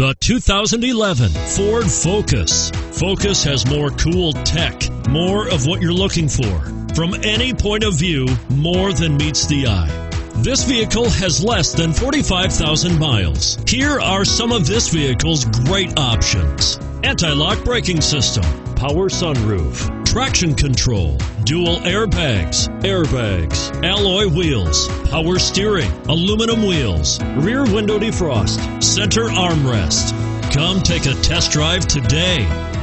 The 2011 Ford Focus. Focus has more cool tech, more of what you're looking for. From any point of view, more than meets the eye. This vehicle has less than 45,000 miles. Here are some of this vehicle's great options. Anti-lock braking system, power sunroof, traction control, dual airbags, alloy wheels, power steering, aluminum wheels, rear window defrost, center armrest. Come take a test drive today.